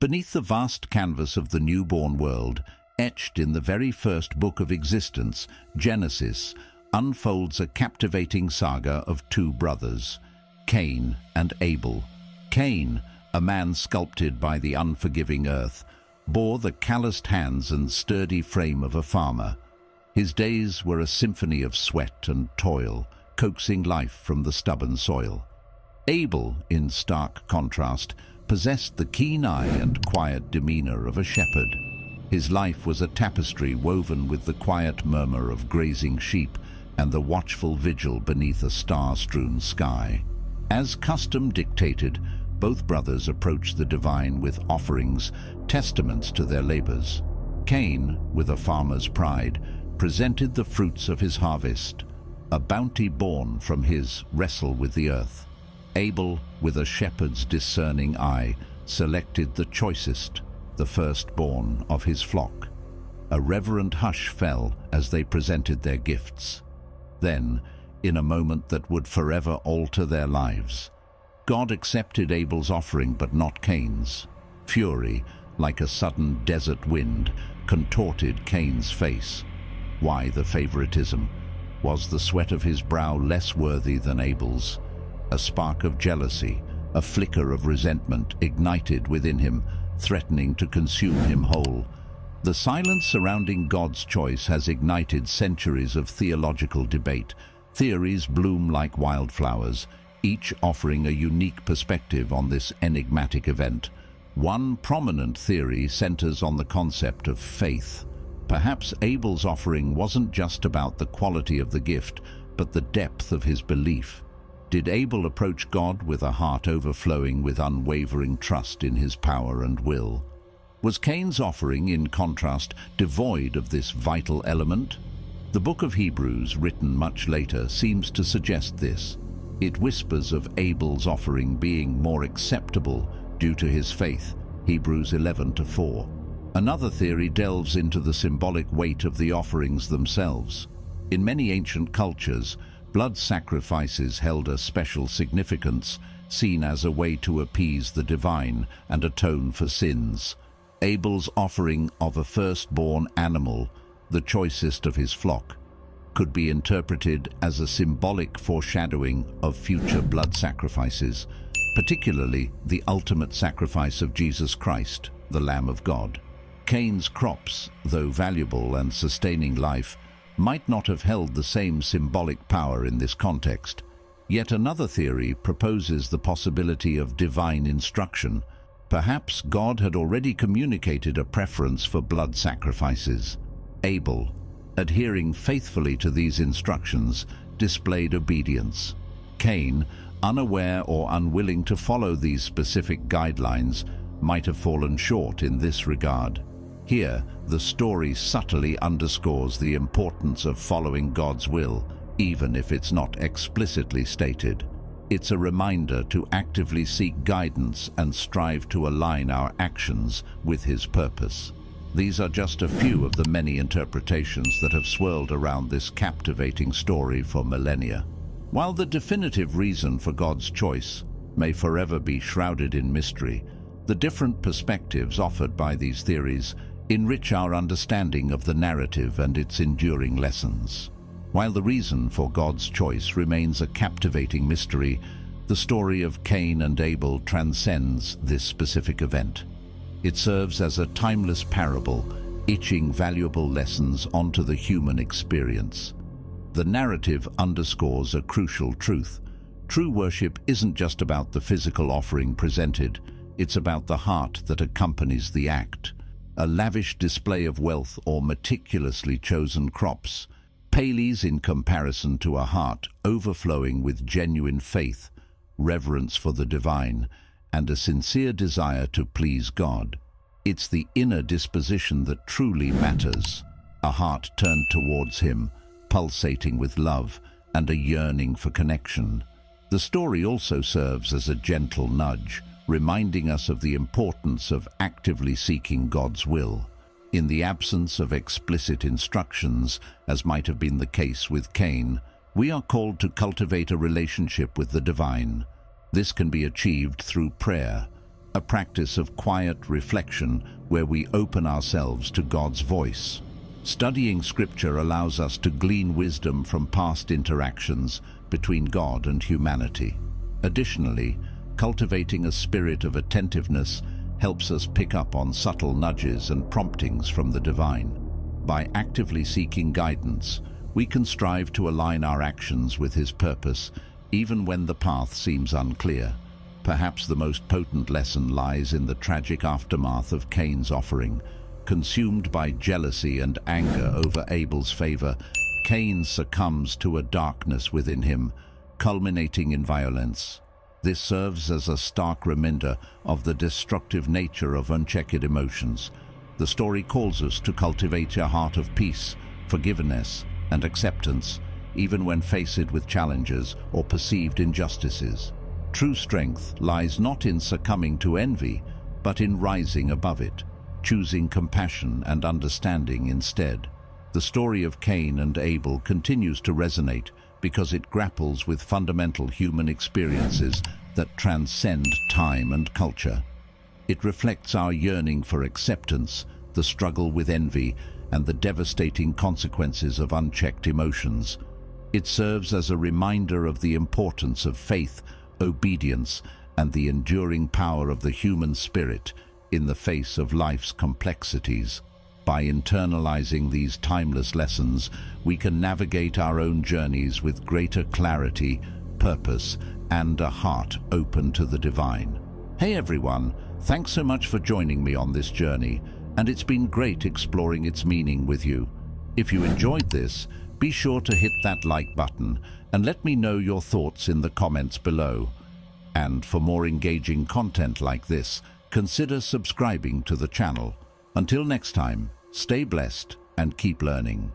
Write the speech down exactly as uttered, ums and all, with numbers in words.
Beneath the vast canvas of the newborn world, etched in the very first book of existence, Genesis, unfolds a captivating saga of two brothers, Cain and Abel. Cain, a man sculpted by the unforgiving earth, bore the calloused hands and sturdy frame of a farmer. His days were a symphony of sweat and toil, coaxing life from the stubborn soil. Abel, in stark contrast, possessed the keen eye and quiet demeanor of a shepherd. His life was a tapestry woven with the quiet murmur of grazing sheep and the watchful vigil beneath a star-strewn sky. As custom dictated, both brothers approached the divine with offerings, testaments to their labors. Cain, with a farmer's pride, presented the fruits of his harvest, a bounty born from his wrestle with the earth. Abel, with a shepherd's discerning eye, selected the choicest, the firstborn of his flock. A reverent hush fell as they presented their gifts. Then, in a moment that would forever alter their lives, God accepted Abel's offering but not Cain's. Fury, like a sudden desert wind, contorted Cain's face. Why the favoritism? Was the sweat of his brow less worthy than Abel's? A spark of jealousy, a flicker of resentment ignited within him, threatening to consume him whole. The silence surrounding God's choice has ignited centuries of theological debate. Theories bloom like wildflowers, each offering a unique perspective on this enigmatic event. One prominent theory centers on the concept of faith. Perhaps Abel's offering wasn't just about the quality of the gift, but the depth of his belief. Did Abel approach God with a heart overflowing with unwavering trust in his power and will? Was Cain's offering, in contrast, devoid of this vital element? The book of Hebrews, written much later, seems to suggest this. It whispers of Abel's offering being more acceptable due to his faith, Hebrews eleven to four. Another theory delves into the symbolic weight of the offerings themselves. In many ancient cultures, blood sacrifices held a special significance, seen as a way to appease the divine and atone for sins. Abel's offering of a firstborn animal, the choicest of his flock, could be interpreted as a symbolic foreshadowing of future blood sacrifices, particularly the ultimate sacrifice of Jesus Christ, the Lamb of God. Cain's crops, though valuable and sustaining life, might not have held the same symbolic power in this context. Yet another theory proposes the possibility of divine instruction. Perhaps God had already communicated a preference for blood sacrifices. Abel, adhering faithfully to these instructions, displayed obedience. Cain, unaware or unwilling to follow these specific guidelines, might have fallen short in this regard. Here, the story subtly underscores the importance of following God's will, even if it's not explicitly stated. It's a reminder to actively seek guidance and strive to align our actions with His purpose. These are just a few of the many interpretations that have swirled around this captivating story for millennia. While the definitive reason for God's choice may forever be shrouded in mystery, the different perspectives offered by these theories enrich our understanding of the narrative and its enduring lessons. While the reason for God's choice remains a captivating mystery, the story of Cain and Abel transcends this specific event. It serves as a timeless parable, etching valuable lessons onto the human experience. The narrative underscores a crucial truth. True worship isn't just about the physical offering presented, it's about the heart that accompanies the act. A lavish display of wealth or meticulously chosen crops pales in comparison to a heart overflowing with genuine faith, reverence for the divine, and a sincere desire to please God. It's the inner disposition that truly matters, a heart turned towards Him, pulsating with love and a yearning for connection. The story also serves as a gentle nudge, reminding us of the importance of actively seeking God's will. In the absence of explicit instructions, as might have been the case with Cain, we are called to cultivate a relationship with the divine. This can be achieved through prayer, a practice of quiet reflection where we open ourselves to God's voice. Studying Scripture allows us to glean wisdom from past interactions between God and humanity. Additionally, cultivating a spirit of attentiveness helps us pick up on subtle nudges and promptings from the divine. By actively seeking guidance, we can strive to align our actions with His purpose, even when the path seems unclear. Perhaps the most potent lesson lies in the tragic aftermath of Cain's offering. Consumed by jealousy and anger over Abel's favor, Cain succumbs to a darkness within him, culminating in violence. This serves as a stark reminder of the destructive nature of unchecked emotions. The story calls us to cultivate a heart of peace, forgiveness, and acceptance, even when faced with challenges or perceived injustices. True strength lies not in succumbing to envy, but in rising above it, choosing compassion and understanding instead. The story of Cain and Abel continues to resonate because it grapples with fundamental human experiences that transcend time and culture. It reflects our yearning for acceptance, the struggle with envy, and the devastating consequences of unchecked emotions. It serves as a reminder of the importance of faith, obedience, and the enduring power of the human spirit in the face of life's complexities. By internalizing these timeless lessons, we can navigate our own journeys with greater clarity, purpose, and a heart open to the divine. Hey everyone, thanks so much for joining me on this journey, and it's been great exploring its meaning with you. If you enjoyed this, be sure to hit that like button and let me know your thoughts in the comments below. And for more engaging content like this, consider subscribing to the channel. Until next time, stay blessed and keep learning.